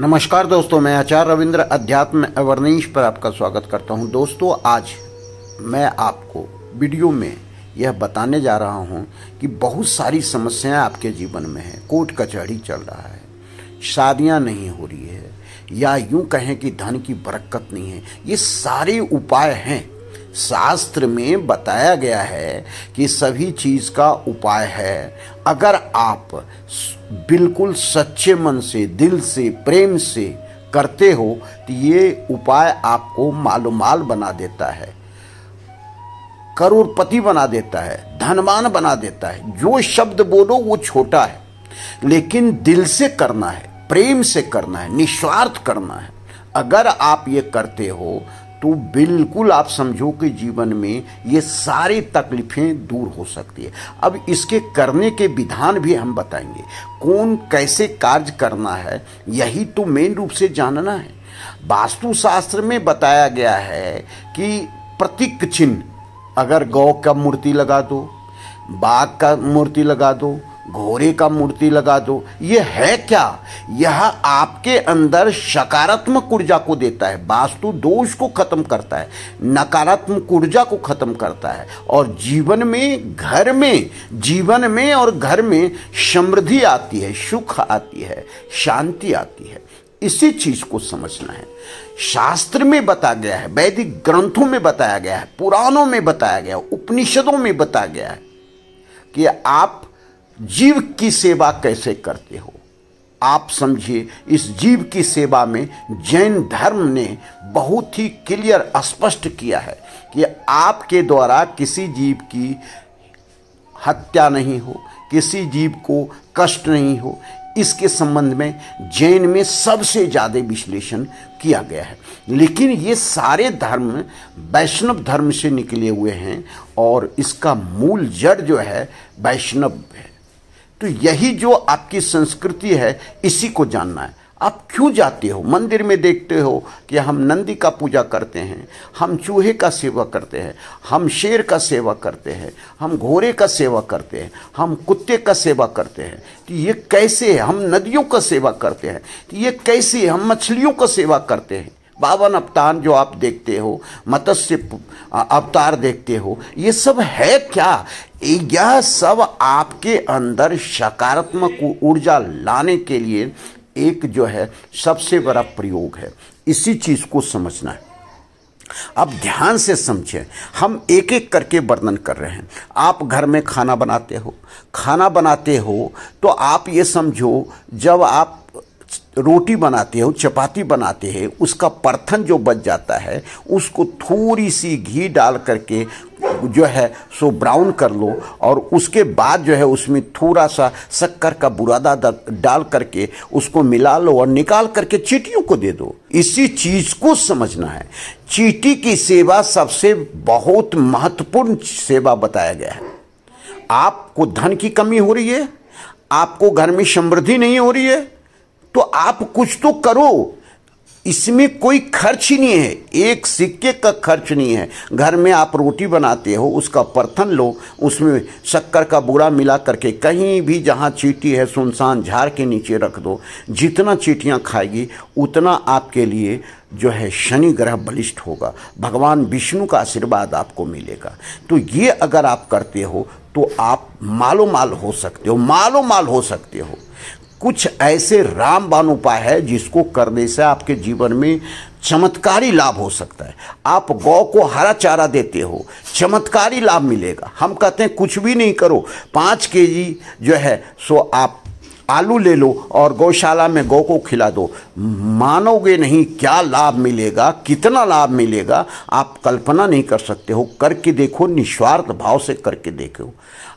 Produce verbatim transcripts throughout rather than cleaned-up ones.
नमस्कार दोस्तों, मैं आचार्य रविंद्र अध्यात्म अवेयरनेस पर आपका स्वागत करता हूं। दोस्तों, आज मैं आपको वीडियो में यह बताने जा रहा हूं कि बहुत सारी समस्याएं आपके जीवन में हैं। कोर्ट कचहरी चल रहा है, शादियां नहीं हो रही है, या यूं कहें कि धन की बरकत नहीं है। ये सारे उपाय हैं। शास्त्र में बताया गया है कि सभी चीज़ का उपाय है। अगर आप बिल्कुल सच्चे मन से, दिल से, प्रेम से करते हो तो ये उपाय आपको मालोमाल बना देता है, करोड़पति बना देता है, धनवान बना देता है। जो शब्द बोलो वो छोटा है, लेकिन दिल से करना है, प्रेम से करना है, निस्वार्थ करना है। अगर आप ये करते हो तो बिल्कुल आप समझो कि जीवन में ये सारी तकलीफें दूर हो सकती है। अब इसके करने के विधान भी हम बताएंगे, कौन कैसे कार्य करना है, यही तो मेन रूप से जानना है। वास्तुशास्त्र में बताया गया है कि प्रतीक चिन्ह, अगर गौ का मूर्ति लगा दो, बाघ का मूर्ति लगा दो, घोड़े का मूर्ति लगा दो। ये है क्या? यह आपके अंदर सकारात्मक ऊर्जा को देता है, वास्तु दोष को खत्म करता है, नकारात्मक ऊर्जा को खत्म करता है, और जीवन में, घर में, जीवन में और घर में समृद्धि आती है, सुख आती है, शांति आती है। इसी चीज को समझना है। शास्त्र में बताया गया है, वैदिक ग्रंथों में बताया गया है, पुराणों में बताया गया है, उपनिषदों में बताया गया है कि आप जीव की सेवा कैसे करते हो। आप समझिए, इस जीव की सेवा में जैन धर्म ने बहुत ही क्लियर स्पष्ट किया है कि आपके द्वारा किसी जीव की हत्या नहीं हो, किसी जीव को कष्ट नहीं हो। इसके संबंध में जैन में सबसे ज़्यादा विश्लेषण किया गया है। लेकिन ये सारे धर्म वैष्णव धर्म से निकले हुए हैं, और इसका मूल जड़ जो है वैष्णव है। तो यही जो आपकी संस्कृति है, इसी को जानना है। आप क्यों जाते हो मंदिर में? देखते हो कि हम नंदी का पूजा करते हैं, हम चूहे का सेवा करते हैं, हम शेर का सेवा करते हैं, हम घोड़े का सेवा करते हैं, हम कुत्ते का सेवा करते हैं। तो ये कैसे है? हम नदियों का सेवा करते हैं। तो ये कैसे है? हम मछलियों का सेवा करते हैं। बावन अवतार जो आप देखते हो, मत्स्य अवतार देखते हो, ये सब है क्या? यह सब आपके अंदर सकारात्मक ऊर्जा लाने के लिए एक जो है सबसे बड़ा प्रयोग है। इसी चीज़ को समझना है। अब ध्यान से समझें, हम एक एक करके वर्णन कर रहे हैं। आप घर में खाना बनाते हो, खाना बनाते हो तो आप ये समझो, जब आप रोटी बनाते हो, चपाती बनाते हैं, उसका परथन जो बच जाता है उसको थोड़ी सी घी डाल करके जो है सो ब्राउन कर लो, और उसके बाद जो है उसमें थोड़ा सा शक्कर का बुरादा डाल करके उसको मिला लो और निकाल करके चींटियों को दे दो। इसी चीज़ को समझना है। चींटी की सेवा सबसे बहुत महत्वपूर्ण सेवा बताया गया है। आपको धन की कमी हो रही है, आपको घर में समृद्धि नहीं हो रही है, तो आप कुछ तो करो। इसमें कोई खर्च ही नहीं है, एक सिक्के का खर्च नहीं है। घर में आप रोटी बनाते हो, उसका परथन लो, उसमें शक्कर का बूरा मिला करके कहीं भी जहाँ चींटी है सुनसान झाड़ के नीचे रख दो। जितना चींटियाँ खाएगी उतना आपके लिए जो है शनि ग्रह बलिष्ठ होगा, भगवान विष्णु का आशीर्वाद आपको मिलेगा। तो ये अगर आप करते हो तो आप मालोमाल हो सकते हो, मालोमाल हो सकते हो। कुछ ऐसे रामबाण उपाय है जिसको करने से आपके जीवन में चमत्कारी लाभ हो सकता है। आप गौ को हरा चारा देते हो, चमत्कारी लाभ मिलेगा। हम कहते हैं कुछ भी नहीं करो, पाँच केजी जो है सो आप आलू ले लो और गौशाला में गौ को खिला दो। मानोगे नहीं क्या लाभ मिलेगा, कितना लाभ मिलेगा, आप कल्पना नहीं कर सकते हो। करके देखो, निस्वार्थ भाव से करके देखो।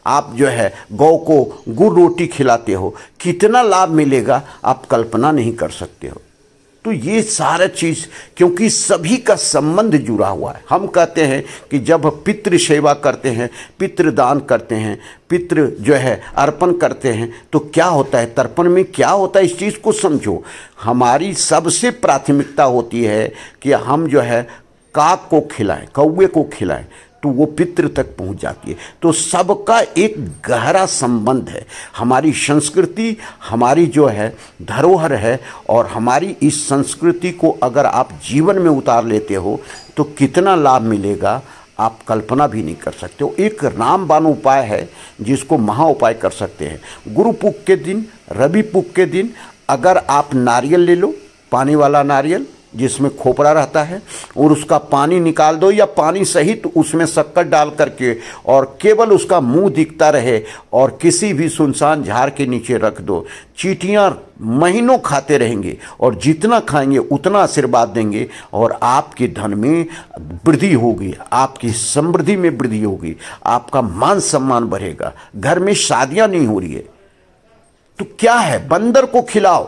आप जो है गौ को गुड़ रोटी खिलाते हो, कितना लाभ मिलेगा आप कल्पना नहीं कर सकते हो। तो ये सारा चीज़, क्योंकि सभी का संबंध जुड़ा हुआ है। हम कहते हैं कि जब पितृ सेवा करते हैं, पितृदान करते हैं, पितृ जो है अर्पण करते हैं, तो क्या होता है, तर्पण में क्या होता है, इस चीज़ को समझो। हमारी सबसे प्राथमिकता होती है कि हम जो है काक को खिलाएं, कौवे को खिलाएं, तो वो पितृ तक पहुंच जाती है। तो सबका एक गहरा संबंध है। हमारी संस्कृति हमारी जो है धरोहर है, और हमारी इस संस्कृति को अगर आप जीवन में उतार लेते हो तो कितना लाभ मिलेगा आप कल्पना भी नहीं कर सकते हो। एक रामबाण उपाय है जिसको महा उपाय कर सकते हैं। गुरु पूक के दिन, रवि पूक के दिन अगर आप नारियल ले लो, पानी वाला नारियल जिसमें खोपरा रहता है, और उसका पानी निकाल दो या पानी सहित उसमें शक्कर डाल करके और केवल उसका मुंह दिखता रहे और किसी भी सुनसान झाड़ के नीचे रख दो, चींटियां महीनों खाते रहेंगे और जितना खाएंगे उतना आशीर्वाद देंगे और आपके धन में वृद्धि होगी, आपकी समृद्धि में वृद्धि होगी, आपका मान सम्मान बढ़ेगा। घर में शादियां नहीं हो रही है तो क्या है, बंदर को खिलाओ,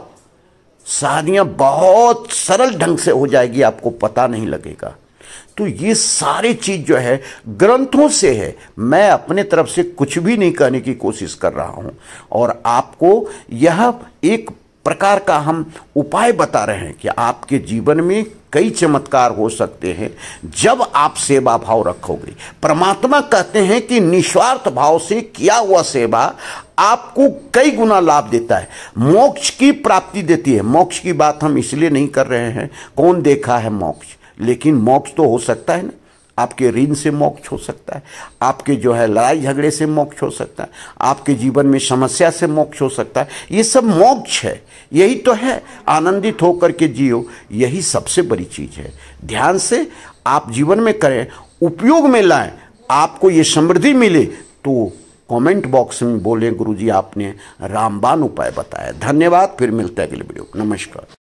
शादियाँ बहुत सरल ढंग से हो जाएगी, आपको पता नहीं लगेगा। तो ये सारी चीज़ जो है ग्रंथों से है, मैं अपने तरफ से कुछ भी नहीं कहने की कोशिश कर रहा हूँ और आपको यह एक प्रकार का हम उपाय बता रहे हैं कि आपके जीवन में कई चमत्कार हो सकते हैं जब आप सेवा भाव रखोगे। परमात्मा कहते हैं कि निस्वार्थ भाव से किया हुआ सेवा आपको कई गुना लाभ देता है, मोक्ष की प्राप्ति देती है। मोक्ष की बात हम इसलिए नहीं कर रहे हैं, कौन देखा है मोक्ष, लेकिन मोक्ष तो हो सकता है ना। आपके ऋण से मोक्ष हो सकता है, आपके जो है लड़ाई झगड़े से मोक्ष हो सकता है, आपके जीवन में समस्या से मोक्ष हो सकता है, ये सब मोक्ष है। यही तो है, आनंदित होकर के जियो, यही सबसे बड़ी चीज़ है। ध्यान से आप जीवन में करें, उपयोग में लाएं, आपको ये समृद्धि मिले। तो कमेंट बॉक्स में बोलें गुरुजी आपने रामबाण उपाय बताया। धन्यवाद, फिर मिलते हैं अगले वीडियो। नमस्कार।